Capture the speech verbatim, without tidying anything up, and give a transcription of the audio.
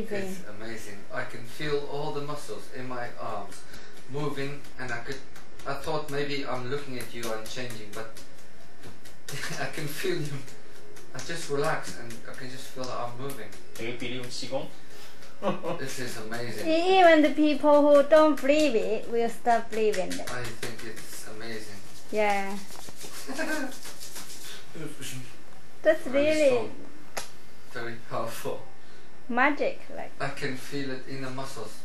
amazing. It's amazing. I can feel all the muscles in my arms moving, and I could. I thought maybe I'm looking at you and changing, but I can feel you. I just relax, and I can just feel that I'm moving. This is amazing. Even the people who don't believe it will start believing it. I think it's amazing. Yeah. That's really very powerful. Magic, like. I can feel it in the muscles.